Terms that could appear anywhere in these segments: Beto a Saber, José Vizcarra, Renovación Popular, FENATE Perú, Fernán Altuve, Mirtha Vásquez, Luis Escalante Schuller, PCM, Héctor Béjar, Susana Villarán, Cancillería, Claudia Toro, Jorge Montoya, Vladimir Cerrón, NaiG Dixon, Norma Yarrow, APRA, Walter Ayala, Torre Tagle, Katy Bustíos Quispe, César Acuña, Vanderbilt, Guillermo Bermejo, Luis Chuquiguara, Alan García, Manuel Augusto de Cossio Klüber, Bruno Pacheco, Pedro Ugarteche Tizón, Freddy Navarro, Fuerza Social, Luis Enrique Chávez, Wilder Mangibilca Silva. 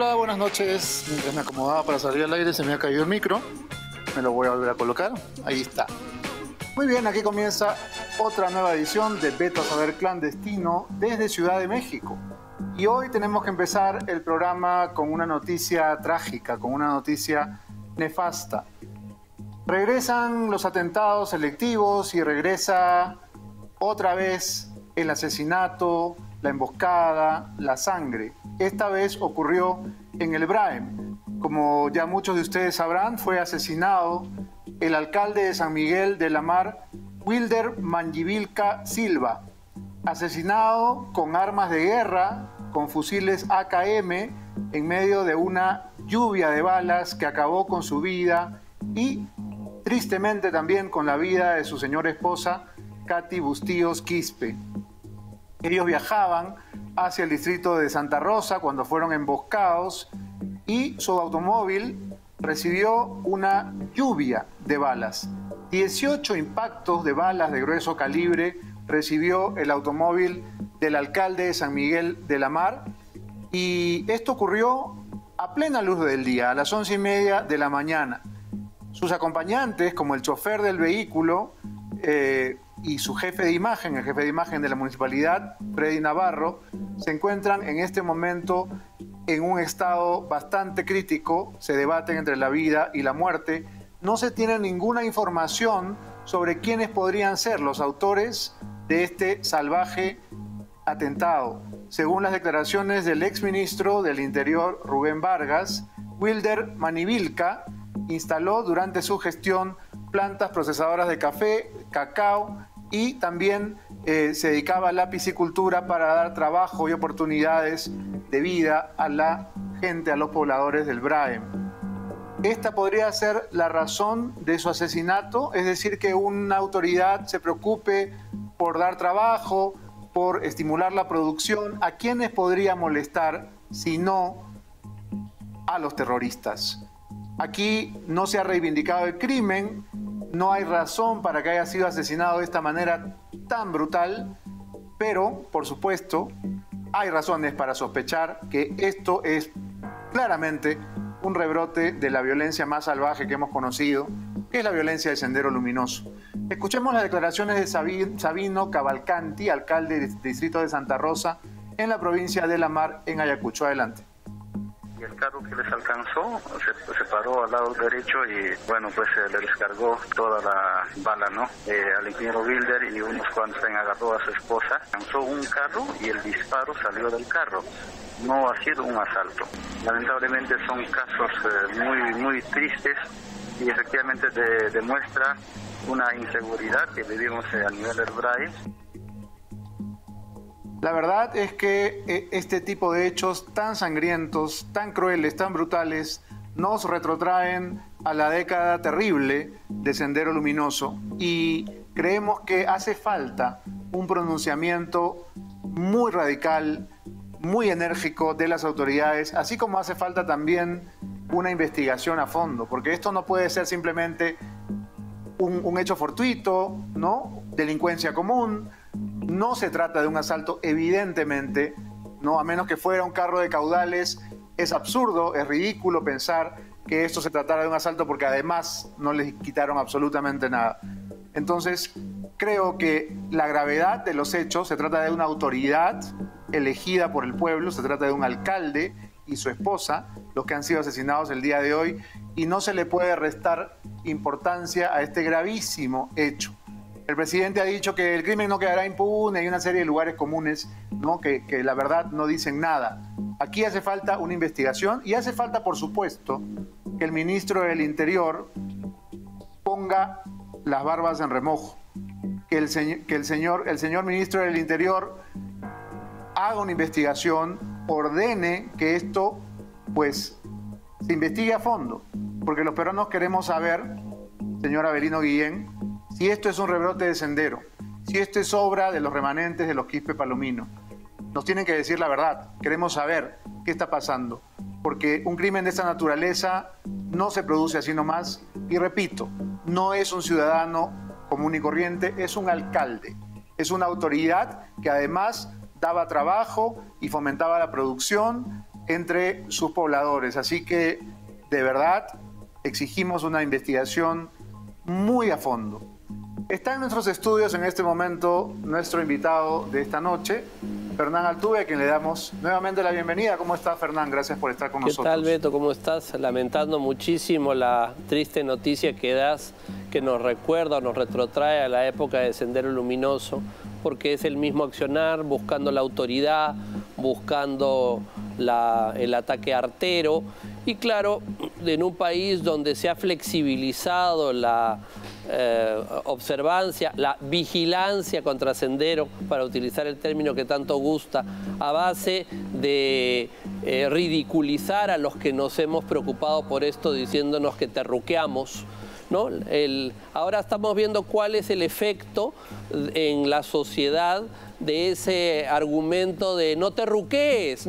Hola, buenas noches. Mientras me acomodaba para salir al aire se me ha caído el micro. Me lo voy a volver a colocar. Ahí está. Muy bien, aquí comienza otra nueva edición de Beto a Saber Clandestino desde Ciudad de México. Y hoy tenemos que empezar el programa con una noticia trágica, con una noticia nefasta. Regresan los atentados selectivos y regresa otra vez el asesinato, la emboscada, la sangre. Esta vez ocurrió en el Braem. Como ya muchos de ustedes sabrán, fue asesinado el alcalde de San Miguel de la Mar, Wilder Mangibilca Silva, asesinado con armas de guerra, con fusiles AKM, en medio de una lluvia de balas que acabó con su vida y, tristemente, también con la vida de su señora esposa, Katy Bustíos Quispe. Ellos viajaban hacia el distrito de Santa Rosa cuando fueron emboscados y su automóvil recibió una lluvia de balas. 18 impactos de balas de grueso calibre recibió el automóvil del alcalde de San Miguel de la Mar, y esto ocurrió a plena luz del día, a las 11:30 de la mañana. Sus acompañantes, como el chofer del vehículo y su jefe de imagen, el jefe de imagen de la municipalidad, Freddy Navarro, se encuentran en este momento en un estado bastante crítico. Se debaten entre la vida y la muerte. No se tiene ninguna información sobre quiénes podrían ser los autores de este salvaje atentado. Según las declaraciones del exministro del Interior, Rubén Vargas, Wilder Mangibilca instaló durante su gestión plantas procesadoras de café, cacao y también se dedicaba a la piscicultura para dar trabajo y oportunidades de vida a la gente, a los pobladores del Braem. Esta podría ser la razón de su asesinato, es decir, que una autoridad se preocupe por dar trabajo, por estimular la producción. ¿A quiénes podría molestar si no a los terroristas? Aquí no se ha reivindicado el crimen, no hay razón para que haya sido asesinado de esta manera tan brutal, pero, por supuesto, hay razones para sospechar que esto es claramente un rebrote de la violencia más salvaje que hemos conocido, que es la violencia del Sendero Luminoso. Escuchemos las declaraciones de Sabino Cavalcanti, alcalde del distrito de Santa Rosa, en la provincia de La Mar, en Ayacucho. Adelante. Y el carro que les alcanzó se paró al lado derecho y, bueno, pues le descargó toda la bala, ¿no? Al ingeniero Wilder y unos cuantos se agarró a su esposa. Lanzó un carro y el disparo salió del carro. No ha sido un asalto. Lamentablemente son casos muy tristes y efectivamente demuestra una inseguridad que vivimos a nivel del Braem. La verdad es que este tipo de hechos tan sangrientos, tan crueles, tan brutales, nos retrotraen a la década terrible de Sendero Luminoso, y creemos que hace falta un pronunciamiento muy radical, muy enérgico de las autoridades, así como hace falta también una investigación a fondo, porque esto no puede ser simplemente un hecho fortuito, ¿no? Delincuencia común. No se trata de un asalto, evidentemente, ¿no? A menos que fuera un carro de caudales. Es absurdo, es ridículo pensar que esto se tratara de un asalto, porque además no les quitaron absolutamente nada. Entonces, creo que la gravedad de los hechos, se trata de una autoridad elegida por el pueblo, se trata de un alcalde y su esposa, los que han sido asesinados el día de hoy, y no se le puede restar importancia a este gravísimo hecho. El presidente ha dicho que el crimen no quedará impune, hay una serie de lugares comunes, ¿no? que la verdad no dicen nada. Aquí hace falta una investigación y hace falta, por supuesto, que el ministro del Interior ponga las barbas en remojo. Que el señor ministro del Interior haga una investigación, ordene que esto, pues, se investigue a fondo. Porque los peruanos queremos saber, señor Avelino Guillén, si esto es un rebrote de Sendero, si esto es obra de los remanentes de los Quispe Palomino. Nos tienen que decir la verdad, queremos saber qué está pasando, porque un crimen de esta naturaleza no se produce así nomás, y repito, no es un ciudadano común y corriente, es un alcalde, es una autoridad que además daba trabajo y fomentaba la producción, entre sus pobladores. Así que, de verdad, exigimos una investigación muy a fondo. Está en nuestros estudios en este momento nuestro invitado de esta noche, Fernán Altuve, a quien le damos nuevamente la bienvenida. ¿Cómo está, Fernán? Gracias por estar con nosotros. ¿Qué tal, Beto? ¿Cómo estás? Lamentando muchísimo la triste noticia que das, que nos recuerda o nos retrotrae a la época de Sendero Luminoso, porque es el mismo accionar, buscando la autoridad, buscando el ataque artero. Y claro, en un país donde se ha flexibilizado la observancia, la vigilancia contra Sendero, para utilizar el término que tanto gusta, a base de ridiculizar a los que nos hemos preocupado por esto, diciéndonos que terruqueamos, ¿no? Ahora estamos viendo cuál es el efecto en la sociedad de ese argumento de no terruquees,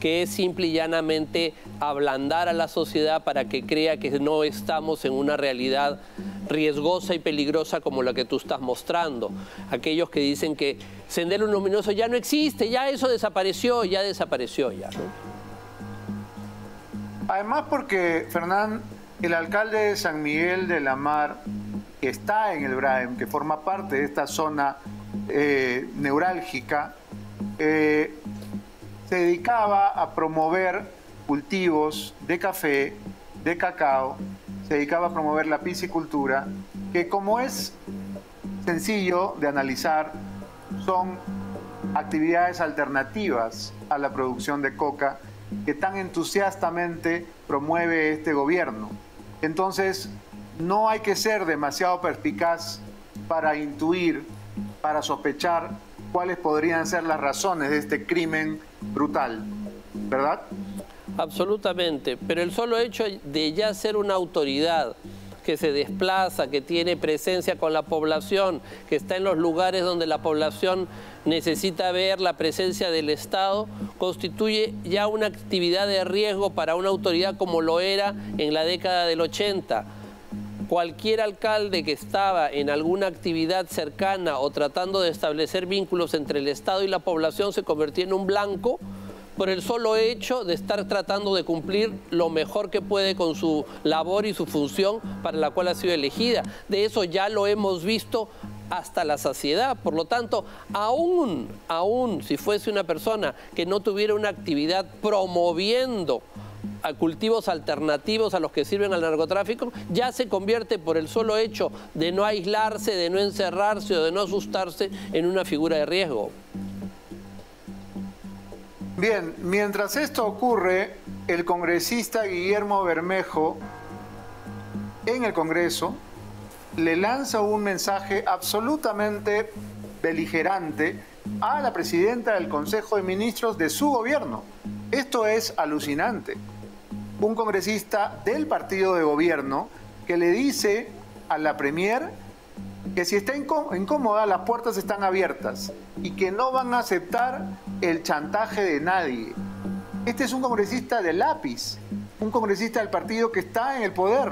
que es simple y llanamente ablandar a la sociedad para que crea que no estamos en una realidad riesgosa y peligrosa como la que tú estás mostrando. Aquellos que dicen que Sendero Luminoso ya no existe, ya eso desapareció, ya desapareció. ¿No? Además, porque, Fernán, el alcalde de San Miguel de la Mar, que está en el Braem, que forma parte de esta zona neurálgica, se dedicaba a promover cultivos de café, de cacao, se dedicaba a promover la piscicultura, que, como es sencillo de analizar, son actividades alternativas a la producción de coca que tan entusiastamente promueve este gobierno. Entonces, no hay que ser demasiado perspicaz para intuir, para sospechar cuáles podrían ser las razones de este crimen brutal, ¿verdad? Absolutamente, pero el solo hecho de ya ser una autoridad que se desplaza, que tiene presencia con la población, que está en los lugares donde la población necesita ver la presencia del Estado, constituye ya una actividad de riesgo para una autoridad como lo era en la década del 80. Cualquier alcalde que estaba en alguna actividad cercana o tratando de establecer vínculos entre el Estado y la población se convertía en un blanco por el solo hecho de estar tratando de cumplir lo mejor que puede con su labor y su función para la cual ha sido elegida. De eso ya lo hemos visto hasta la saciedad. Por lo tanto, aún si fuese una persona que no tuviera una actividad promoviendo a cultivos alternativos a los que sirven al narcotráfico, ya se convierte, por el solo hecho de no aislarse, de no encerrarse o de no asustarse, en una figura de riesgo. Bien, mientras esto ocurre, el congresista Guillermo Bermejo, en el Congreso, le lanza un mensaje absolutamente beligerante a la presidenta del Consejo de Ministros de su gobierno. Esto es alucinante. Un congresista del partido de gobierno que le dice a la premier que si está incómoda, las puertas están abiertas y que no van a aceptar el chantaje de nadie. Este es un congresista de lápiz, un congresista del partido que está en el poder,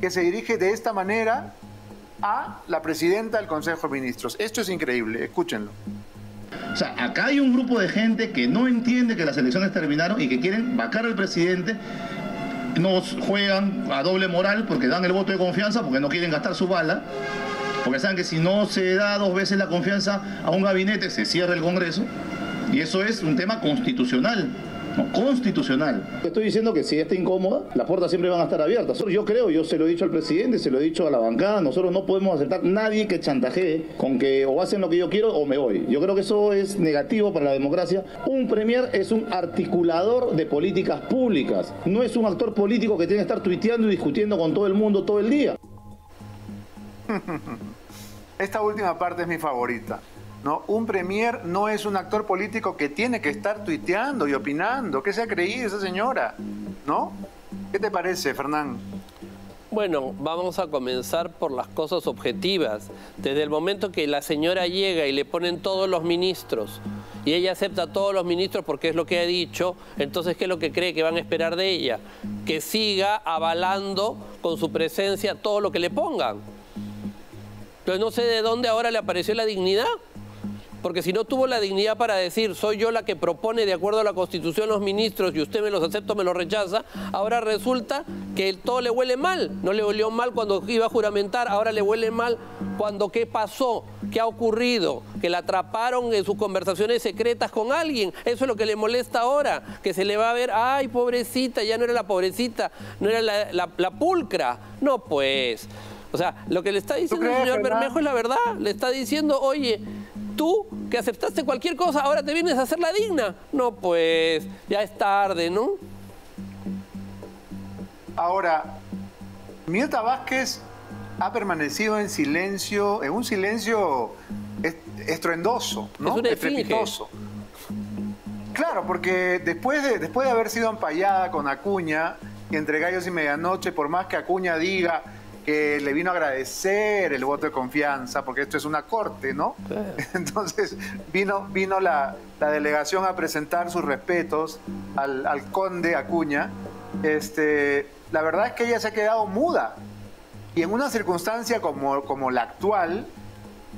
que se dirige de esta manera a la presidenta del Consejo de Ministros. Esto es increíble, escúchenlo. O sea, acá hay un grupo de gente que no entiende que las elecciones terminaron y que quieren vacar al presidente. Nos juegan a doble moral porque dan el voto de confianza, porque no quieren gastar su bala, porque saben que si no se da dos veces la confianza a un gabinete, se cierra el Congreso. Y eso es un tema constitucional, ¿no? Constitucional. Estoy diciendo que si está incómoda, las puertas siempre van a estar abiertas. Yo creo, yo se lo he dicho al presidente, se lo he dicho a la bancada, nosotros no podemos aceptar nadie que chantajee con que o hacen lo que yo quiero o me voy. Yo creo que eso es negativo para la democracia. Un premier es un articulador de políticas públicas, no es un actor político que tiene que estar tuiteando y discutiendo con todo el mundo todo el día. Esta última parte es mi favorita. No, un premier no es un actor político que tiene que estar tuiteando y opinando. ¿Qué se ha creído esa señora? ¿No? ¿Qué te parece, Fernán? Bueno, vamos a comenzar por las cosas objetivas. Desde el momento que la señora llega y le ponen todos los ministros y ella acepta a todos los ministros porque es lo que ha dicho, entonces, ¿qué es lo que cree que van a esperar de ella? Que siga avalando con su presencia todo lo que le pongan. Entonces, no sé de dónde ahora le apareció la dignidad. porque si no tuvo la dignidad para decir soy yo la que propone de acuerdo a la Constitución los ministros y usted me los acepta o me los rechaza, ahora resulta que todo le huele mal. No le olió mal cuando iba a juramentar, ahora le huele mal cuando qué pasó, qué ha ocurrido, que la atraparon en sus conversaciones secretas con alguien. Eso es lo que le molesta ahora, que se le va a ver, ay pobrecita, ya no era la pobrecita, no era la pulcra. No pues, o sea, lo que le está diciendo el señor Bermejo es la verdad, le está diciendo, oye, tú que aceptaste cualquier cosa, ahora te vienes a hacer la digna. No pues, ya es tarde, ¿no? Ahora, Mirtha Vásquez ha permanecido en silencio, en un silencio estruendoso, ¿no? Es estrepitoso. Claro, porque después de haber sido ampallada con Acuña, entre gallos y medianoche, por más que Acuña diga que le vino a agradecer el voto de confianza, porque esto es una corte, ¿no? Claro. Entonces vino la delegación a presentar sus respetos al conde Acuña. La verdad es que ella se ha quedado muda. Y en una circunstancia como la actual,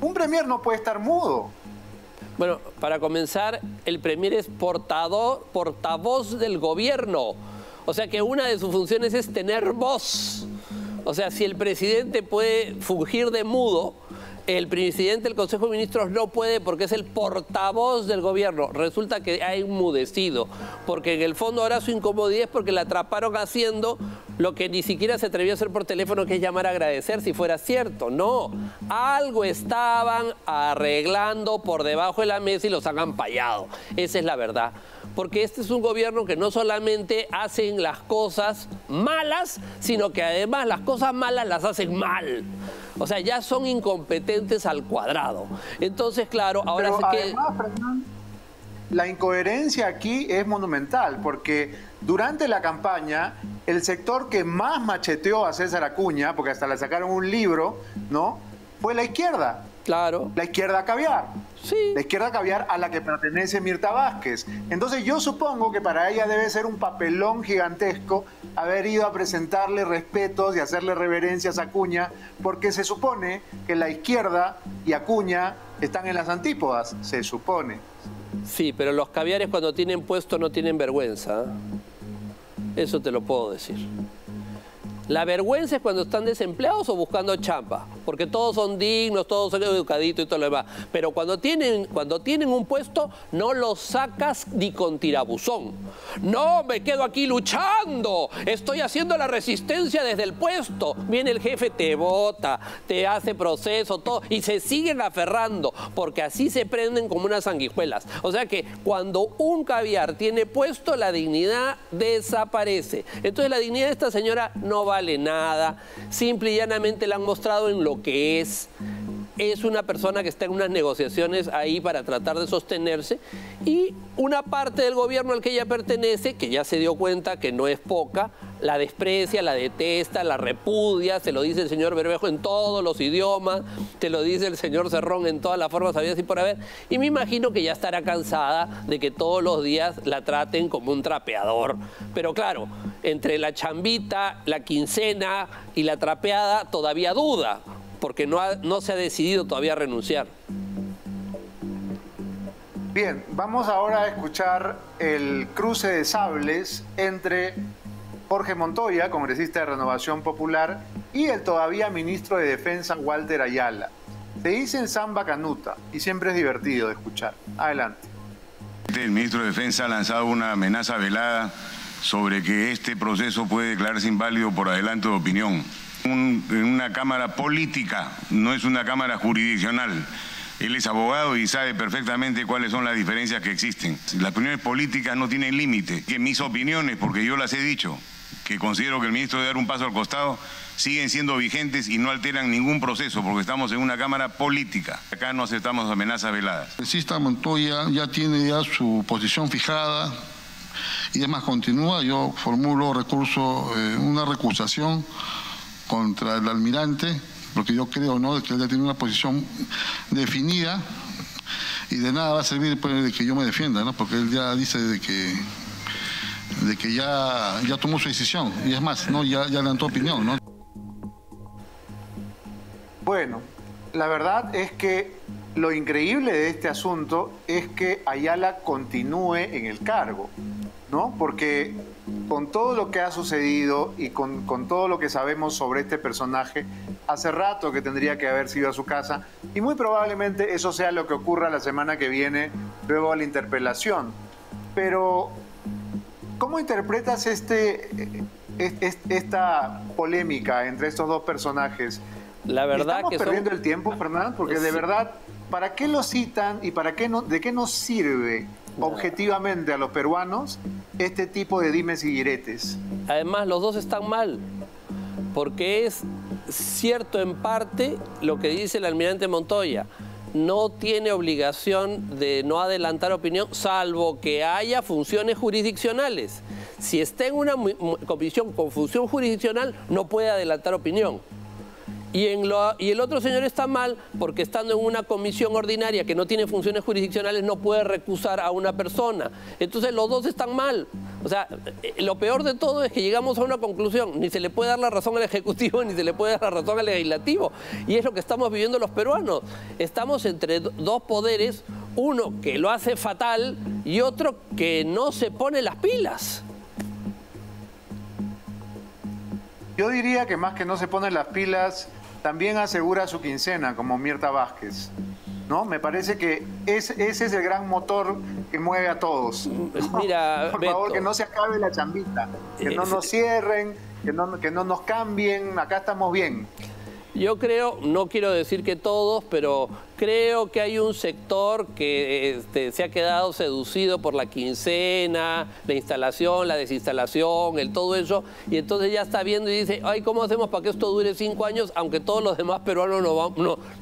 un premier no puede estar mudo. Bueno, para comenzar, el premier es portavoz del gobierno. O sea que una de sus funciones es tener voz. O sea, si el presidente puede fungir de mudo, el presidente del Consejo de Ministros no puede porque es el portavoz del gobierno. Resulta que ha enmudecido, porque en el fondo ahora su incomodidad es porque la atraparon haciendo lo que ni siquiera se atrevió a hacer por teléfono, que es llamar a agradecer, si fuera cierto. No, algo estaban arreglando por debajo de la mesa y los han ampallado. Esa es la verdad. Porque este es un gobierno que no solamente hacen las cosas malas, sino que además las cosas malas las hacen mal. O sea, ya son incompetentes al cuadrado. Entonces, claro, ahora sí que... Además, Fernán, la incoherencia aquí es monumental, porque durante la campaña, el sector que más macheteó a César Acuña, porque hasta le sacaron un libro, ¿no?, fue la izquierda. Claro. La izquierda caviar. Sí. La izquierda caviar a la que pertenece Mirtha Vásquez. Entonces yo supongo que para ella debe ser un papelón gigantesco haber ido a presentarle respetos y hacerle reverencias a Acuña, porque se supone que la izquierda y Acuña están en las antípodas, se supone. Sí, pero los caviares cuando tienen puesto no tienen vergüenza. Eso te lo puedo decir. La vergüenza es cuando están desempleados o buscando chamba, porque todos son dignos, todos son educaditos y todo lo demás. Pero cuando tienen un puesto, no lo sacas ni con tirabuzón. No, me quedo aquí luchando, estoy haciendo la resistencia desde el puesto. Viene el jefe, te bota, te hace proceso, todo, y se siguen aferrando, porque así se prenden como unas sanguijuelas. O sea que cuando un caviar tiene puesto, la dignidad desaparece. Entonces la dignidad de esta señora no va vale nada, simple y llanamente la han mostrado en lo que es una persona que está en unas negociaciones ahí para tratar de sostenerse, y una parte del gobierno al que ella pertenece, que ya se dio cuenta que no es poca, la desprecia, la detesta, la repudia, se lo dice el señor Bermejo en todos los idiomas, te lo dice el señor Cerrón en todas las formas habidas y por haber, y me imagino que ya estará cansada de que todos los días la traten como un trapeador. Pero claro, entre la chambita, la quincena y la trapeada todavía duda, porque no se ha decidido todavía a renunciar. Bien, vamos ahora a escuchar el cruce de sables entre Jorge Montoya, congresista de Renovación Popular, y el todavía ministro de Defensa, Walter Ayala. Se dicen samba canuta y siempre es divertido de escuchar. Adelante. El ministro de Defensa ha lanzado una amenaza velada sobre que este proceso puede declararse inválido por adelanto de opinión. En una cámara política, no es una cámara jurisdiccional. Él es abogado y sabe perfectamente cuáles son las diferencias que existen. Las opiniones políticas no tienen límite. Que mis opiniones, porque yo las he dicho, que considero que el ministro debe dar un paso al costado, siguen siendo vigentes y no alteran ningún proceso, porque estamos en una cámara política. Acá no aceptamos amenazas veladas. El congresista Montoya ya tiene su posición fijada y además continúa. Yo formulo una recusación contra el almirante, porque yo creo, ¿no?, que él ya tiene una posición definida y de nada va a servir, pues, de que yo me defienda, ¿no?, porque él ya dice de que ya tomó su decisión y es más, ¿no?, ya lanzó opinión, ¿no? Bueno, la verdad es que Lo increíble de este asunto es que Ayala continúe en el cargo, ¿no? Porque con todo lo que ha sucedido y con todo lo que sabemos sobre este personaje, hace rato que tendría que haber sido a su casa y muy probablemente eso sea lo que ocurra la semana que viene luego a la interpelación. Pero, ¿cómo interpretas esta polémica entre estos dos personajes? La verdad ¿estamos perdiendo el tiempo, Fernán? Porque de verdad, ¿para qué lo citan y para qué no, de qué nos sirve objetivamente a los peruanos este tipo de dimes y diretes? Además, los dos están mal, porque es cierto en parte lo que dice el almirante Montoya. No tiene obligación de no adelantar opinión, salvo que haya funciones jurisdiccionales. Si está en una comisión con función jurisdiccional, no puede adelantar opinión. Y el otro señor está mal porque estando en una comisión ordinaria que no tiene funciones jurisdiccionales no puede recusar a una persona. Entonces los dos están mal. O sea, lo peor de todo es que llegamos a una conclusión. Ni se le puede dar la razón al Ejecutivo ni se le puede dar la razón al Legislativo. Y es lo que estamos viviendo los peruanos. Estamos entre dos poderes, uno que lo hace fatal y otro que no se pone las pilas. Yo diría que más que no se ponen las pilas, también asegura su quincena, como Mirtha Vásquez, ¿no? Me parece que ese es el gran motor que mueve a todos. Mira, por favor, Beto, que no se acabe la chambita, que no nos cierren, que no nos cambien, acá estamos bien. Yo creo, no quiero decir que todos, pero creo que hay un sector que se ha quedado seducido por la quincena, la instalación, la desinstalación, el todo eso, y entonces ya está viendo y dice, ay, ¿cómo hacemos para que esto dure 5 años, aunque todos los demás peruanos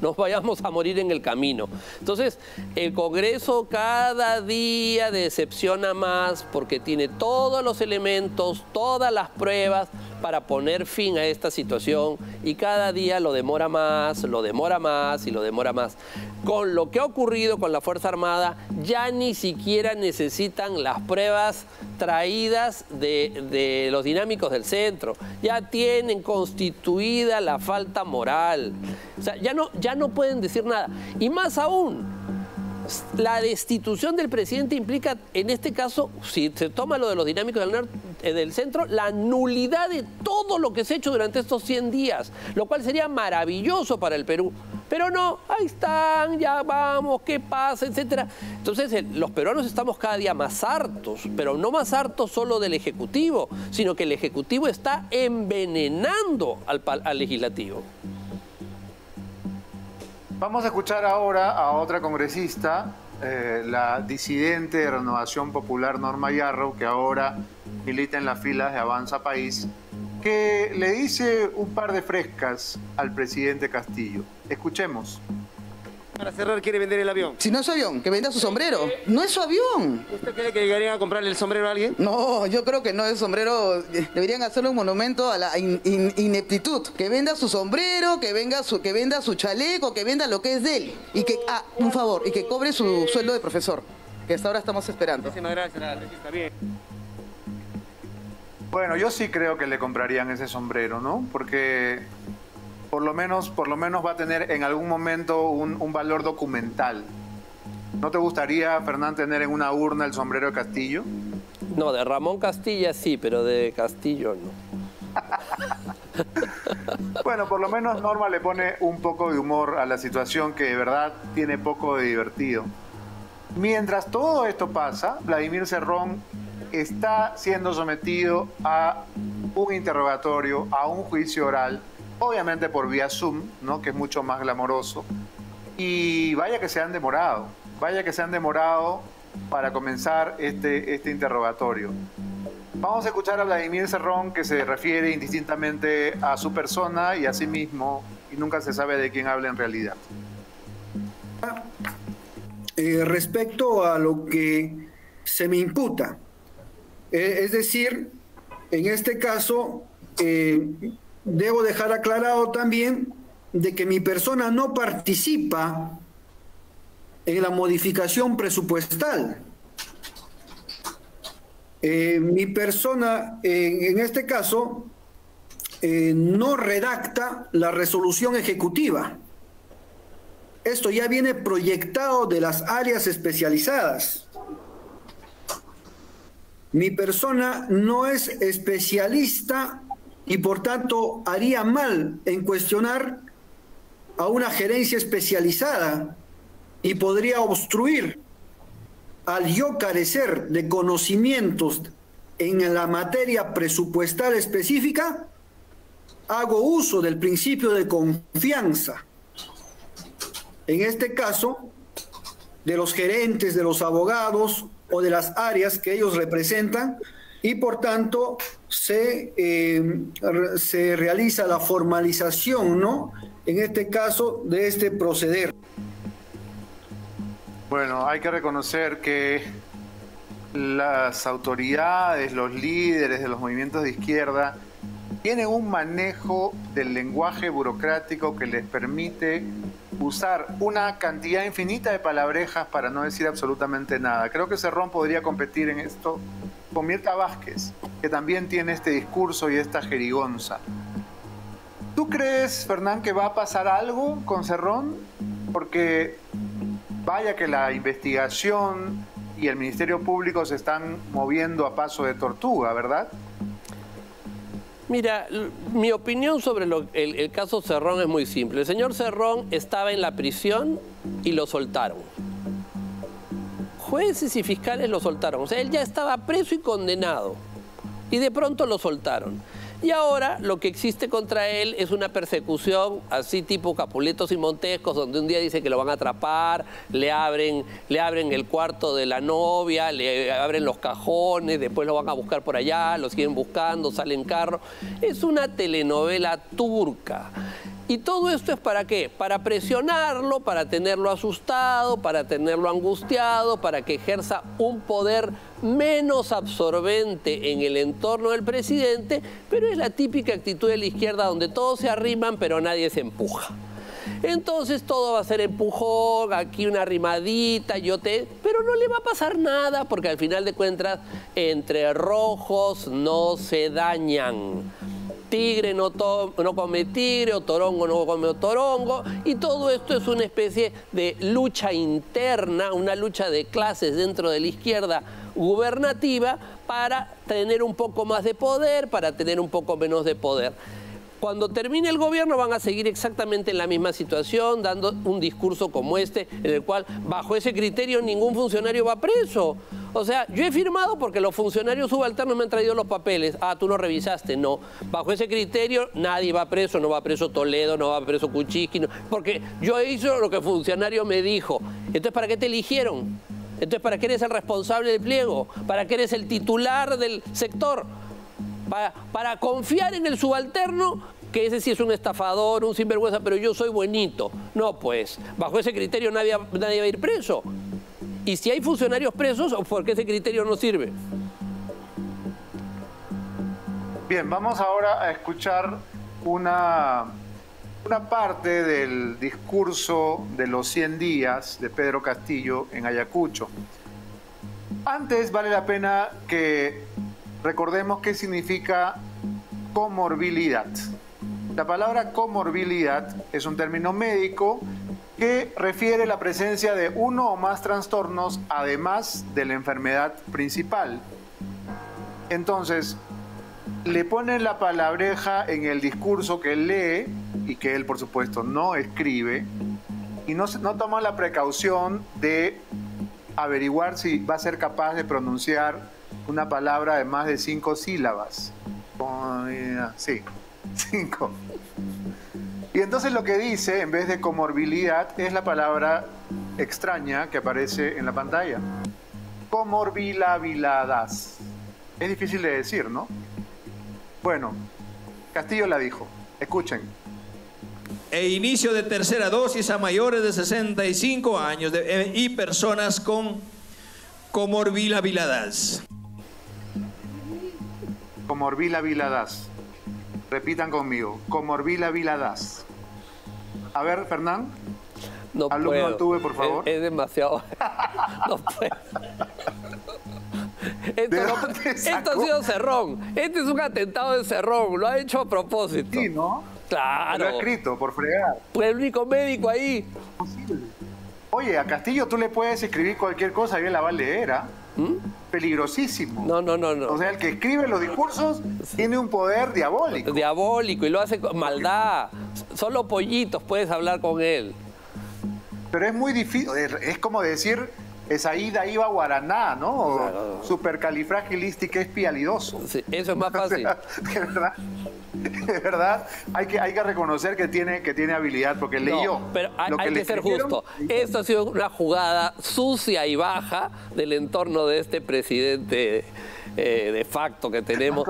nos vayamos a morir en el camino? Entonces, el Congreso cada día decepciona más porque tiene todos los elementos, todas las pruebas para poner fin a esta situación y cada día lo demora más y lo demora más. Con lo que ha ocurrido con la Fuerza Armada, ya ni siquiera necesitan las pruebas traídas de los dinámicos del centro. Ya tienen constituida la falta moral. O sea, ya no pueden decir nada. Y más aún, la destitución del presidente implica, en este caso, si se toma lo de los dinámicos del centro, la nulidad de todo lo que se ha hecho durante estos 100 días, lo cual sería maravilloso para el Perú. Pero no, ahí están, ya vamos, qué pasa, etcétera. Entonces, los peruanos estamos cada día más hartos, pero no más hartos solo del Ejecutivo, sino que el Ejecutivo está envenenando al Legislativo. Vamos a escuchar ahora a otra congresista, la disidente de Renovación Popular Norma Yarrow, que ahora milita en las filas de Avanza País, que le dice un par de frescas al presidente Castillo. Escuchemos. Para cerrar quiere vender el avión. Si no es su avión, que venda su sombrero. No es su avión. ¿Usted cree que llegarían a comprarle el sombrero a alguien? No, yo creo que no es sombrero. Deberían hacerle un monumento a la ineptitud. Que venda su sombrero, que venda su chaleco, que venda lo que es de él. Y que, un favor, y que cobre su sueldo de profesor, que hasta ahora estamos esperando. Muchísimas gracias, está bien. Bueno, yo sí creo que le comprarían ese sombrero, ¿no? Porque por lo menos va a tener en algún momento un valor documental. ¿No te gustaría, Fernán, tener en una urna el sombrero de Castillo? No, de Ramón Castilla sí, pero de Castillo no. Bueno, por lo menos Norma le pone un poco de humor a la situación que de verdad tiene poco de divertido. Mientras todo esto pasa, Vladimir Cerrón está siendo sometido a un interrogatorio, a un juicio oral, obviamente por vía Zoom, ¿no? Que es mucho más glamoroso. Y vaya que se han demorado para comenzar este interrogatorio. Vamos a escuchar a Vladimir Cerrón, que se refiere indistintamente a su persona y a sí mismo, y nunca se sabe de quién habla en realidad. Respecto a lo que se me imputa, es decir, en este caso... Debo dejar aclarado también de que mi persona no participa en la modificación presupuestal. Mi persona, en este caso, no redacta la resolución ejecutiva. esto ya viene proyectado de las áreas especializadas. Mi persona no es especialista y por tanto haría mal en cuestionar a una gerencia especializada y podría obstruir al yo carecer de conocimientos en la materia presupuestal específica. Hago uso del principio de confianza, en este caso, de los gerentes, de los abogados o de las áreas que ellos representan, y por tanto se realiza la formalización, ¿no?, en este caso, de este proceder. Bueno, hay que reconocer que las autoridades, los líderes de los movimientos de izquierda tienen un manejo del lenguaje burocrático que les permite usar una cantidad infinita de palabrejas para no decir absolutamente nada. Creo que Cerrón podría competir en esto con Mirtha Vásquez, que también tiene este discurso y esta jerigonza. ¿Tú crees, Fernán, que va a pasar algo con Cerrón? Porque vaya que la investigación y el Ministerio Público se están moviendo a paso de tortuga, ¿verdad? Mira, mi opinión sobre el caso Cerrón es muy simple. El señor Cerrón estaba en la prisión y lo soltaron. Jueces y fiscales lo soltaron. O sea, él ya estaba preso y condenado. Y de pronto lo soltaron. Y ahora lo que existe contra él es una persecución así tipo Capuletos y Montescos, donde un día dice que lo van a atrapar, le abren el cuarto de la novia, le abren los cajones, después lo van a buscar por allá, lo siguen buscando, sale en carro. Es una telenovela turca. ¿Y todo esto es para qué? Para presionarlo, para tenerlo asustado, para tenerlo angustiado, para que ejerza un poder menos absorbente en el entorno del presidente, pero es la típica actitud de la izquierda donde todos se arriman pero nadie se empuja. Entonces todo va a ser empujón, aquí una rimadita, pero no le va a pasar nada porque al final de cuentas entre rojos no se dañan. Tigre no come tigre, o torongo no come torongo, y todo esto es una especie de lucha interna, una lucha de clases dentro de la izquierda gubernativa para tener un poco más de poder, para tener un poco menos de poder. Cuando termine el gobierno van a seguir exactamente en la misma situación, dando un discurso como este, en el cual bajo ese criterio ningún funcionario va preso. O sea, yo he firmado porque los funcionarios subalternos me han traído los papeles. Ah, tú no revisaste, no. Bajo ese criterio nadie va preso, no va preso Toledo, no va preso Kuczynski, no, porque yo hice lo que el funcionario me dijo. Entonces, ¿para qué te eligieron? Entonces, ¿para qué eres el responsable del pliego? ¿Para qué eres el titular del sector? Para confiar en el subalterno, que ese sí es un estafador, un sinvergüenza, pero yo soy buenito. No, pues, bajo ese criterio nadie va a ir preso. Y si hay funcionarios presos, ¿por qué ese criterio no sirve? Bien, vamos ahora a escuchar una parte del discurso de los 100 días de Pedro Castillo en Ayacucho. Antes vale la pena que recordemos qué significa comorbilidad. La palabra comorbilidad es un término médico que refiere la presencia de uno o más trastornos además de la enfermedad principal. Entonces, le ponen la palabreja en el discurso que lee y que él, por supuesto, no escribe, y no toma la precaución de averiguar si va a ser capaz de pronunciar una palabra de más de 5 sílabas. Sí, 5. Y entonces lo que dice, en vez de comorbilidad, es la palabra extraña que aparece en la pantalla. Comorbilabiladas. Es difícil de decir, ¿no? Bueno, Castillo la dijo. Escuchen. E inicio de tercera dosis a mayores de 65 años y personas con comorbilabiladas. Comorbilabiladas. Repitan conmigo. Comorbilabiladas. A ver, Fernán. No puedo. Alumno Altuve, por favor. Es demasiado. No puedo. Esto ha sido Cerrón. Este es un atentado de Cerrón. Lo ha hecho a propósito. Sí, ¿no? Claro. Lo ha escrito, por fregar. Por el único médico ahí. Imposible. Oye, a Castillo tú le puedes escribir cualquier cosa y él la va a leer, ¿ah? Peligrosísimo. No. O sea, el que escribe los discursos tiene un poder diabólico. Diabólico, y lo hace con maldad. Solo pollitos puedes hablar con él. Pero es muy difícil, es como decir Esaída iba guaraná, ¿no? Claro. Supercalifragilístico-espialidoso. Sí, eso es más fácil. De verdad. De verdad, hay que reconocer que tiene habilidad, porque leyó. Pero hay que ser justo. Esto ha sido una jugada sucia y baja del entorno de este presidente de facto que tenemos.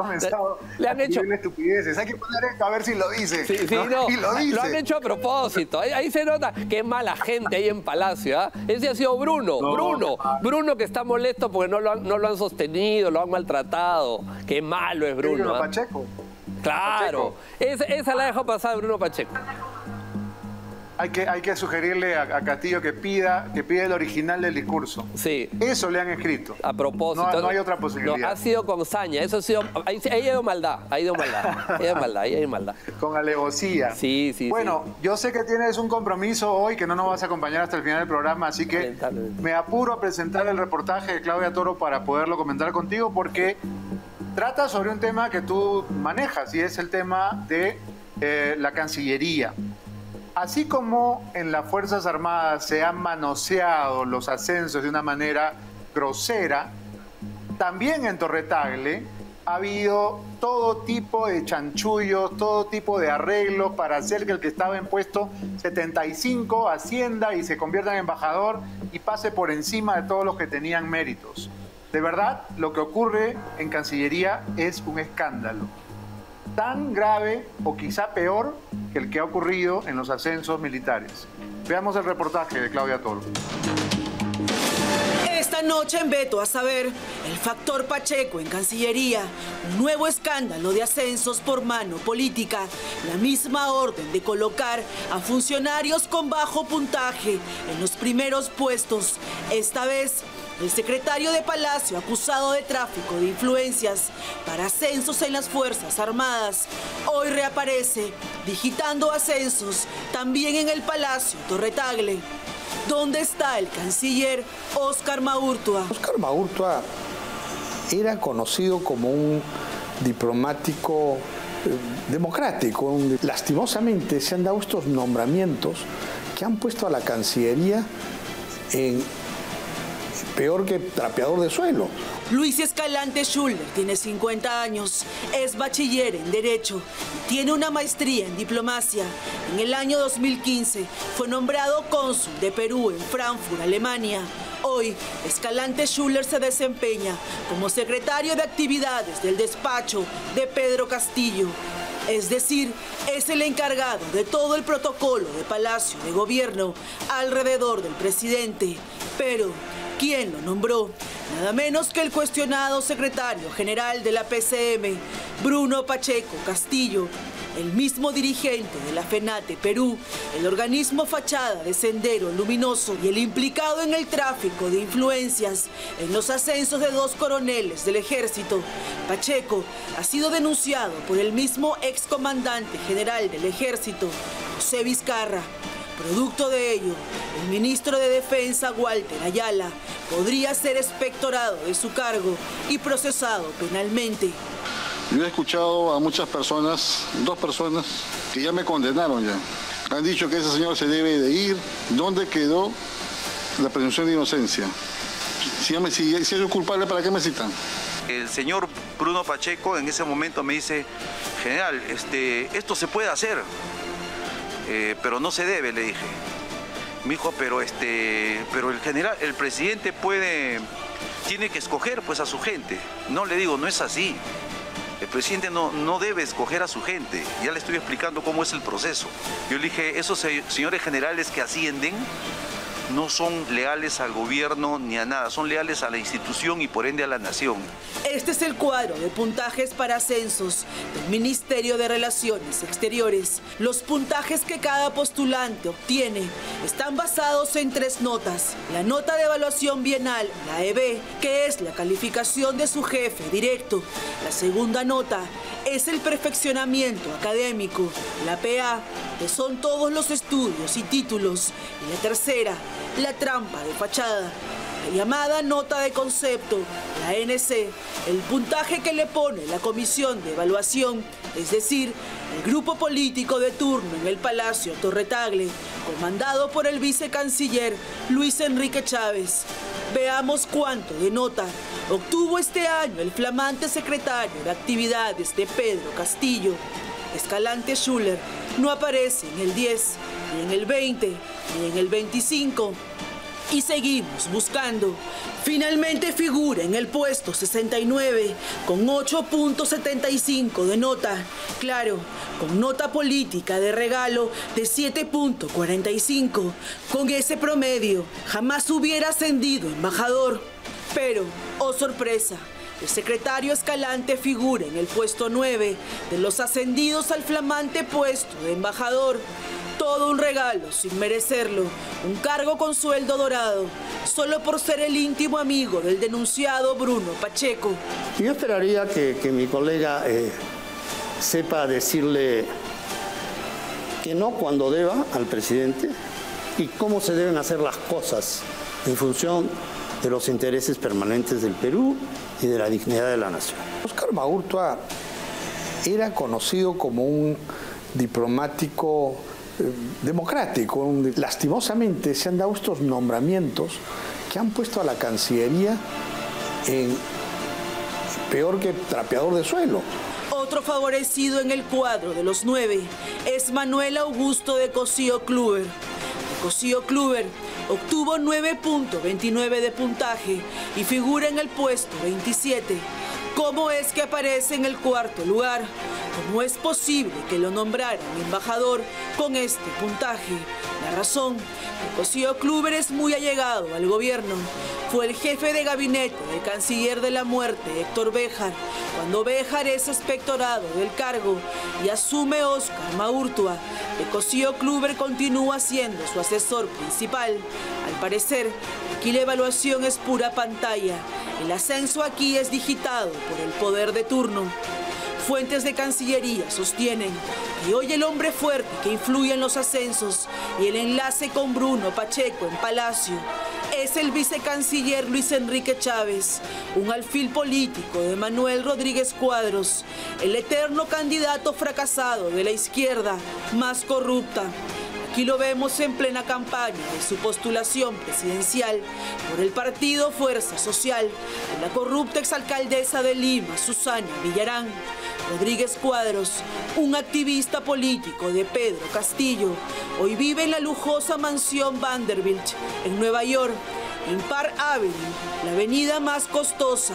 Le han hecho estupideces. Hay que poner esto a ver si lo dice. Sí, ¿no? Sí, no, lo dice. Lo han hecho a propósito. Ahí se nota que es mala gente ahí en Palacio. Ese ha sido Bruno. No, Bruno que está molesto porque no lo han sostenido, lo han maltratado. Qué malo es Bruno. Bruno Pacheco. Claro, esa la dejó pasar Bruno Pacheco. Hay que sugerirle a Castillo que pida el original del discurso. Sí. Eso le han escrito. A propósito. No hay otra posibilidad. No, ha sido con saña, eso ha sido... Ahí ha ido maldad. Con alevosía. Sí. Bueno, yo sé que tienes un compromiso hoy que no nos vas a acompañar hasta el final del programa, así que me apuro a presentar el reportaje de Claudia Toro para poderlo comentar contigo, porque trata sobre un tema que tú manejas, y es el tema de la Cancillería. Así como en las Fuerzas Armadas se han manoseado los ascensos de una manera grosera, también en Torre Tagle ha habido todo tipo de chanchullos, todo tipo de arreglos para hacer que el que estaba en puesto 75 ascienda y se convierta en embajador y pase por encima de todos los que tenían méritos. De verdad, lo que ocurre en Cancillería es un escándalo. Tan grave o quizá peor que el que ha ocurrido en los ascensos militares. Veamos el reportaje de Claudia Toro. Esta noche en Beto a Saber, el factor Pacheco en Cancillería, un nuevo escándalo de ascensos por mano política, la misma orden de colocar a funcionarios con bajo puntaje en los primeros puestos, esta vez el secretario de Palacio acusado de tráfico de influencias para ascensos en las Fuerzas Armadas. Hoy reaparece, digitando ascensos, también en el Palacio Torre Tagle. ¿Dónde está el canciller Óscar Maúrtua? Óscar Maúrtua era conocido como un diplomático democrático. Lastimosamente se han dado estos nombramientos que han puesto a la Cancillería en... peor que trapeador de suelo. Luis Escalante Schuller tiene 50 años, es bachiller en Derecho, tiene una maestría en Diplomacia. En el año 2015 fue nombrado cónsul de Perú en Frankfurt, Alemania. Hoy, Escalante Schuller se desempeña como secretario de Actividades del despacho de Pedro Castillo. Es decir, es el encargado de todo el protocolo de Palacio de Gobierno alrededor del presidente. Pero ¿quién lo nombró? Nada menos que el cuestionado secretario general de la PCM, Bruno Pacheco Castillo, el mismo dirigente de la FENATE Perú, el organismo fachada de Sendero Luminoso y el implicado en el tráfico de influencias en los ascensos de dos coroneles del Ejército. Pacheco ha sido denunciado por el mismo excomandante general del Ejército, José Vizcarra. Producto de ello, el ministro de Defensa, Walter Ayala, podría ser expectorado de su cargo y procesado penalmente. Yo he escuchado a muchas personas, dos personas, que ya me condenaron ya. Han dicho que ese señor se debe de ir. ¿Dónde quedó la presunción de inocencia? Si es culpable, ¿para qué me citan? El señor Bruno Pacheco en ese momento me dice, general, esto se puede hacer. Pero no se debe, le dije. Me dijo, pero el general, el presidente tiene que escoger pues a su gente. No, le digo, no es así. El presidente no debe escoger a su gente. Ya le estoy explicando cómo es el proceso. Yo le dije, esos señores generales que ascienden no son leales al gobierno ni a nada, son leales a la institución y por ende a la nación. Este es el cuadro de puntajes para ascensos del Ministerio de Relaciones Exteriores. Los puntajes que cada postulante obtiene están basados en tres notas. La nota de evaluación bienal, la EB, que es la calificación de su jefe directo. La segunda nota es el perfeccionamiento académico, la PA, que son todos los estudios y títulos, y la tercera, la trampa de fachada, la llamada nota de concepto, la NC, el puntaje que le pone la comisión de evaluación, es decir, el grupo político de turno en el Palacio Torre Tagle, comandado por el vicecanciller Luis Enrique Chávez. Veamos cuánto de nota obtuvo este año el flamante secretario de Actividades de Pedro Castillo. Escalante Schuller no aparece en el 10, ni en el 20, ni en el 25. Y seguimos buscando. Finalmente figura en el puesto 69 con 8.75 de nota. Claro, con nota política de regalo de 7.45. Con ese promedio jamás hubiera ascendido embajador. Pero, oh sorpresa, el secretario Escalante figura en el puesto 9 de los ascendidos al flamante puesto de embajador. Todo un regalo sin merecerlo, un cargo con sueldo dorado, solo por ser el íntimo amigo del denunciado Bruno Pacheco. Yo esperaría que mi colega sepa decirle que no cuando deba al presidente y cómo se deben hacer las cosas en función de los intereses permanentes del Perú y de la dignidad de la nación. Óscar Maúrtua era conocido como un diplomático democrático. Lastimosamente se han dado estos nombramientos que han puesto a la Cancillería en peor que trapeador de suelo. Otro favorecido en el cuadro de los 9 es Manuel Augusto de Cossio Klüber. Cossio Klüber obtuvo 9.29 de puntaje y figura en el puesto 27. ¿Cómo es que aparece en el cuarto lugar? ¿Cómo es posible que lo nombraran embajador con este puntaje? La razón, que Cossio Klüber es muy allegado al gobierno. Fue el jefe de gabinete del canciller de la muerte, Héctor Béjar, cuando Béjar es expectorado del cargo y asume Óscar Maúrtua. De Cossio Klüber continúa siendo su asesor principal. Al parecer, aquí la evaluación es pura pantalla. El ascenso aquí es digitado por el poder de turno. Fuentes de Cancillería sostienen que hoy el hombre fuerte que influye en los ascensos y el enlace con Bruno Pacheco en Palacio es el vicecanciller Luis Enrique Chávez, un alfil político de Manuel Rodríguez Cuadros, el eterno candidato fracasado de la izquierda más corrupta. Aquí lo vemos en plena campaña de su postulación presidencial por el partido Fuerza Social de la corrupta exalcaldesa de Lima, Susana Villarán. Rodríguez Cuadros, un activista político de Pedro Castillo, hoy vive en la lujosa mansión Vanderbilt, en Nueva York, en Park Avenue, la avenida más costosa.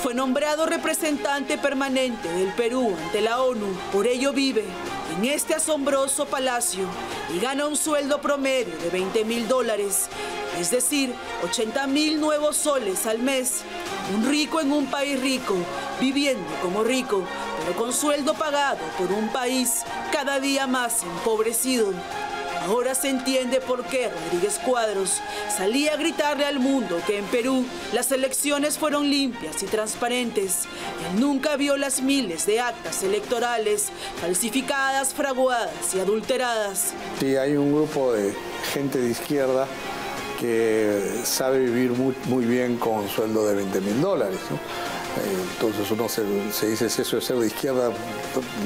Fue nombrado representante permanente del Perú ante la ONU, por ello vive en este asombroso palacio y gana un sueldo promedio de $20.000, es decir, 80.000 nuevos soles al mes. Un rico en un país rico, viviendo como rico, pero con sueldo pagado por un país cada día más empobrecido. Ahora se entiende por qué Rodríguez Cuadros salía a gritarle al mundo que en Perú las elecciones fueron limpias y transparentes. Él nunca vio las miles de actas electorales falsificadas, fraguadas y adulteradas. Sí, hay un grupo de gente de izquierda que sabe vivir muy bien con un sueldo de $20.000, ¿no? Entonces uno se dice, si eso es ser de izquierda,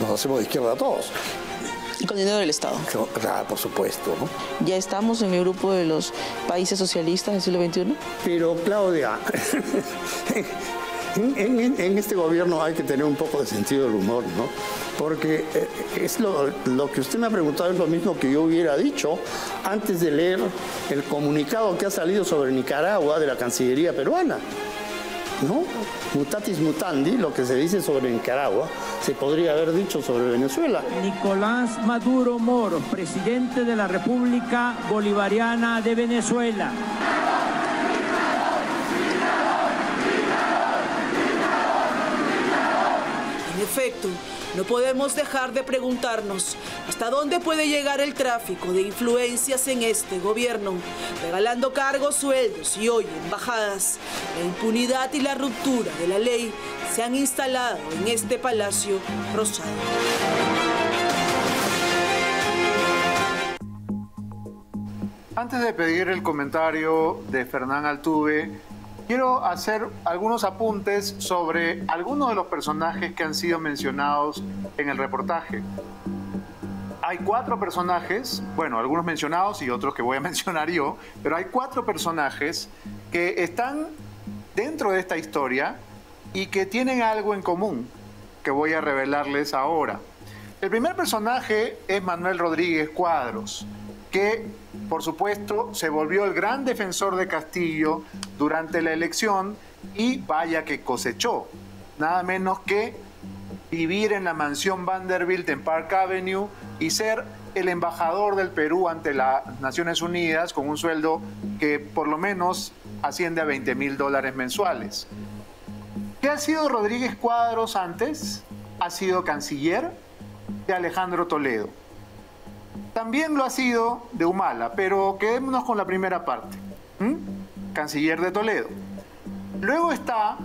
nos hacemos de izquierda a todos. Y con dinero del Estado. Ah, por supuesto, ¿no? Ya estamos en el grupo de los países socialistas del siglo XXI. Pero, Claudia, en este gobierno hay que tener un poco de sentido del humor, ¿no? Porque es lo que usted me ha preguntado es lo mismo que yo hubiera dicho antes de leer el comunicado que ha salido sobre Nicaragua de la Cancillería peruana, ¿no? Mutatis mutandi, lo que se dice sobre Nicaragua, se podría haber dicho sobre Venezuela. Nicolás Maduro Moros, presidente de la República Bolivariana de Venezuela. En efecto, No podemos dejar de preguntarnos hasta dónde puede llegar el tráfico de influencias en este gobierno, regalando cargos, sueldos y hoy embajadas. La impunidad y la ruptura de la ley se han instalado en este Palacio Rosado. Antes de pedir el comentario de Fernán Altuve, quiero hacer algunos apuntes sobre algunos de los personajes que han sido mencionados en el reportaje. Hay 4 personajes, bueno, algunos mencionados y otros que voy a mencionar yo, pero hay 4 personajes que están dentro de esta historia y que tienen algo en común que voy a revelarles ahora. El primer personaje es Manuel Rodríguez Cuadros, que por supuesto se volvió el gran defensor de Castillo durante la elección y vaya que cosechó, nada menos que vivir en la mansión Vanderbilt en Park Avenue y ser el embajador del Perú ante las Naciones Unidas con un sueldo que por lo menos asciende a $20.000 mensuales. ¿Qué ha sido Rodríguez Cuadros antes? Ha sido canciller de Alejandro Toledo. También lo ha sido de Humala, pero quedémonos con la primera parte. Canciller de Toledo. Luego está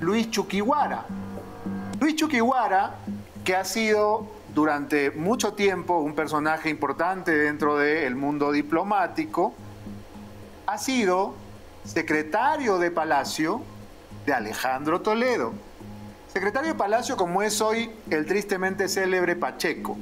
Luis Chuquiguara. Luis Chuquiguara, que ha sido durante mucho tiempo un personaje importante dentro del mundo diplomático, ha sido secretario de Palacio de Alejandro Toledo. Secretario de Palacio como es hoy el tristemente célebre Pacheco.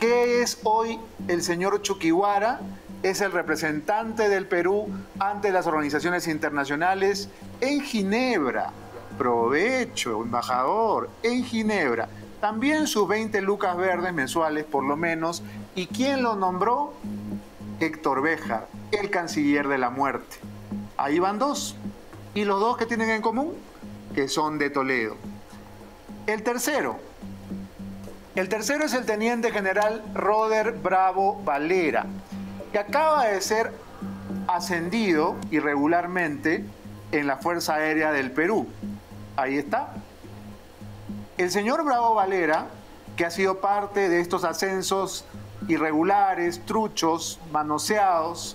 ¿Qué es hoy el señor Chuquiguara? Es el representante del Perú ante las organizaciones internacionales en Ginebra. Provecho, embajador, en Ginebra. También sus 20 lucas verdes mensuales, por lo menos. ¿Y quién lo nombró? Héctor Béjar, el canciller de la muerte. Ahí van 2. ¿Y los 2 que tienen en común? Que son de Toledo. El tercero. El tercero es el teniente general Roder Bravo Valera, que acaba de ser ascendido irregularmente en la Fuerza Aérea del Perú. Ahí está. El señor Bravo Valera, que ha sido parte de estos ascensos irregulares, truchos, manoseados,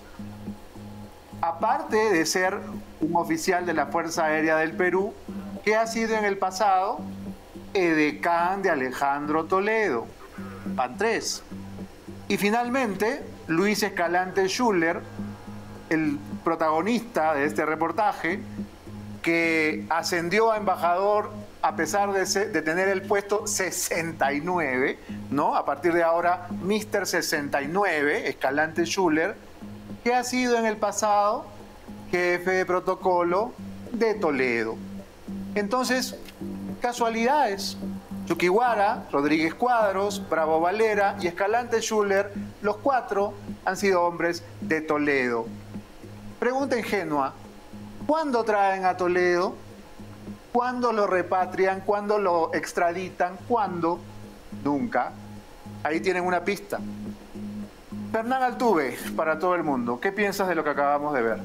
aparte de ser un oficial de la Fuerza Aérea del Perú, que ha sido en el pasado edecán de Alejandro Toledo. Van 3. Y finalmente, Luis Escalante Schuller, el protagonista de este reportaje, que ascendió a embajador a pesar de tener el puesto 69, ¿no? A partir de ahora, Mr. 69, Escalante Schuller, que ha sido en el pasado jefe de protocolo de Toledo. Entonces, casualidades. Chuquiguara, Rodríguez Cuadros, Bravo Valera y Escalante Schuller, los 4 han sido hombres de Toledo. Pregunta ingenua, ¿cuándo traen a Toledo? ¿Cuándo lo repatrian? ¿Cuándo lo extraditan? ¿Cuándo? Nunca. Ahí tienen una pista. Fernán Altuve, para todo el mundo, ¿qué piensas de lo que acabamos de ver?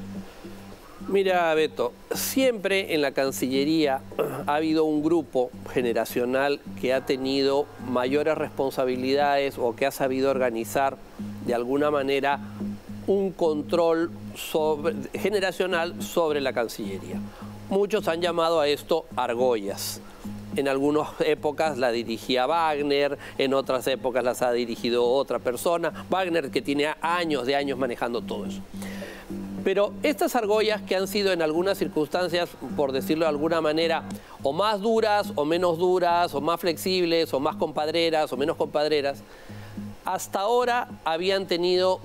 Mira, Beto, siempre en la Cancillería ha habido un grupo generacional que ha tenido mayores responsabilidades o que ha sabido organizar de alguna manera un control generacional sobre la Cancillería. Muchos han llamado a esto argollas. En algunas épocas la dirigía Wagner, en otras épocas las ha dirigido otra persona. Wagner, que tiene años manejando todo eso. Pero estas argollas que han sido en algunas circunstancias, por decirlo de alguna manera, o más duras, o menos duras, o más flexibles, o más compadreras, o menos compadreras, hasta ahora habían tenido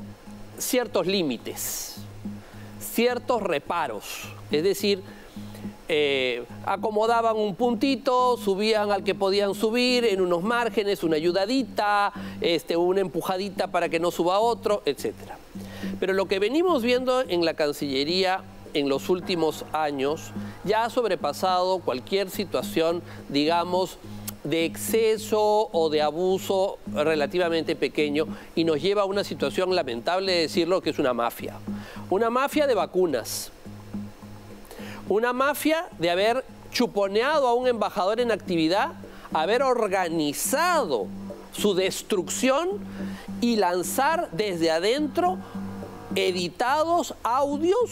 ciertos límites, ciertos reparos. Es decir, acomodaban un puntito, subían al que podían subir en unos márgenes, una ayudadita, una empujadita para que no suba otro, etcétera. Pero lo que venimos viendo en la Cancillería en los últimos años ya ha sobrepasado cualquier situación, digamos, de exceso o de abuso relativamente pequeño y nos lleva a una situación lamentable de decirlo que es una mafia. Una mafia de vacunas. Una mafia de haber chuponeado a un embajador en actividad haber organizado su destrucción y lanzar desde adentro editados audios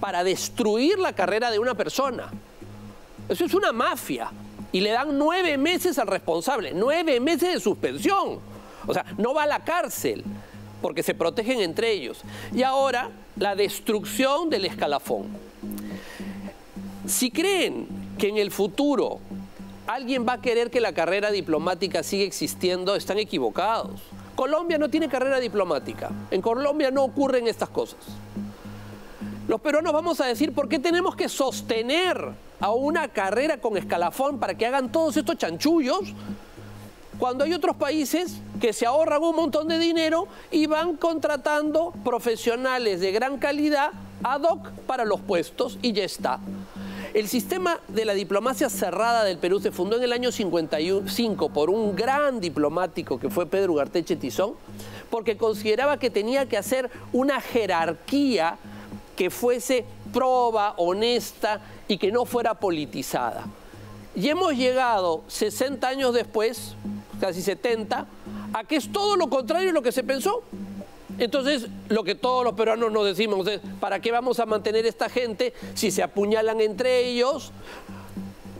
para destruir la carrera de una persona. Eso es una mafia. Y le dan 9 meses al responsable, 9 meses de suspensión. O sea, no va a la cárcel, porque se protegen entre ellos. Y ahora, la destrucción del escalafón. Si creen que en el futuro alguien va a querer que la carrera diplomática siga existiendo, están equivocados. Colombia no tiene carrera diplomática. En Colombia no ocurren estas cosas. Los peruanos vamos a decir, ¿por qué tenemos que sostener a una carrera con escalafón para que hagan todos estos chanchullos? Cuando hay otros países que se ahorran un montón de dinero y van contratando profesionales de gran calidad ad hoc para los puestos y ya está. El sistema de la diplomacia cerrada del Perú se fundó en el año 55 por un gran diplomático que fue Pedro Ugarteche Tizón, porque consideraba que tenía que hacer una jerarquía que fuese proba, honesta y que no fuera politizada. Y hemos llegado 60 años después, casi 70, a que es todo lo contrario de lo que se pensó. Entonces, lo que todos los peruanos nos decimos es, ¿para qué vamos a mantener esta gente si se apuñalan entre ellos,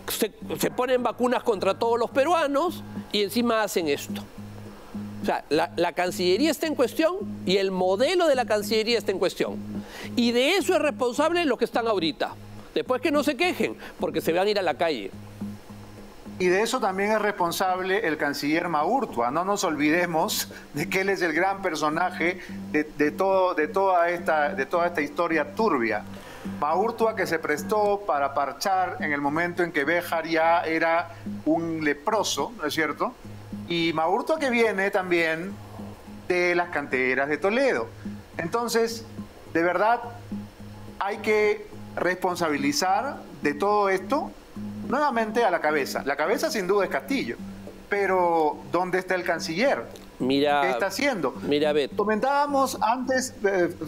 se ponen vacunas contra todos los peruanos y encima hacen esto? O sea, la Cancillería está en cuestión y el modelo de la Cancillería está en cuestión. Y de eso es responsable los que están ahorita. Después que no se quejen, porque se van a ir a la calle. Y de eso también es responsable el canciller Maúrtua. No nos olvidemos de que él es el gran personaje de toda esta historia turbia. Maúrtua, que se prestó para parchar en el momento en que Béjar ya era un leproso, ¿no es cierto? Y Maúrtua, que viene también de las canteras de Toledo. Entonces, de verdad, hay que responsabilizar de todo esto nuevamente a la cabeza. La cabeza sin duda es Castillo, pero ¿dónde está el canciller? Mira, ¿qué está haciendo? Mira, Beto. Comentábamos antes,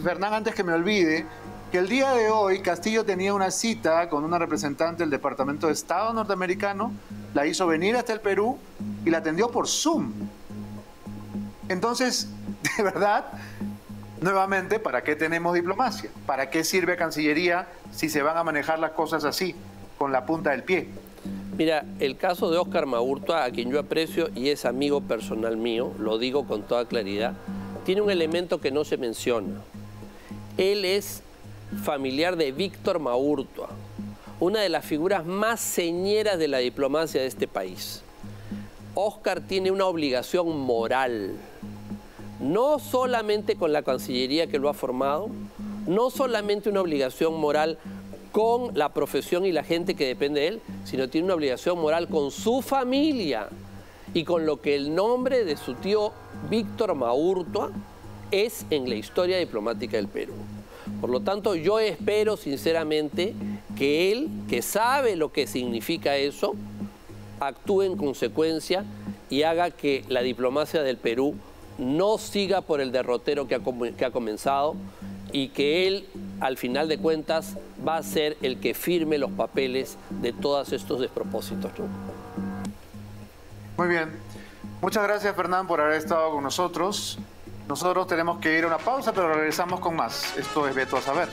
Fernán, antes que me olvide, que el día de hoy Castillo tenía una cita con una representante del Departamento de Estado norteamericano, la hizo venir hasta el Perú y la atendió por Zoom. Entonces, de verdad, nuevamente, ¿para qué tenemos diplomacia? ¿Para qué sirve Cancillería si se van a manejar las cosas así, con la punta del pie? Mira, el caso de Óscar Maúrtua, a quien yo aprecio y es amigo personal mío, lo digo con toda claridad, tiene un elemento que no se menciona. Él es familiar de Víctor Maúrtua, una de las figuras más señeras de la diplomacia de este país. Óscar tiene una obligación moral, no solamente con la Cancillería que lo ha formado, no solamente una obligación moral con la profesión y la gente que depende de él, sino tiene una obligación moral con su familia y con lo que el nombre de su tío Víctor Maúrtua es en la historia diplomática del Perú. Por lo tanto, yo espero sinceramente que él, que sabe lo que significa eso, actúe en consecuencia y haga que la diplomacia del Perú no siga por el derrotero que ha comenzado, y que él, al final de cuentas, va a ser el que firme los papeles de todos estos despropósitos, ¿no? Muy bien. Muchas gracias, Fernán, por haber estado con nosotros. Nosotros tenemos que ir a una pausa, pero regresamos con más. Esto es Beto a Saber.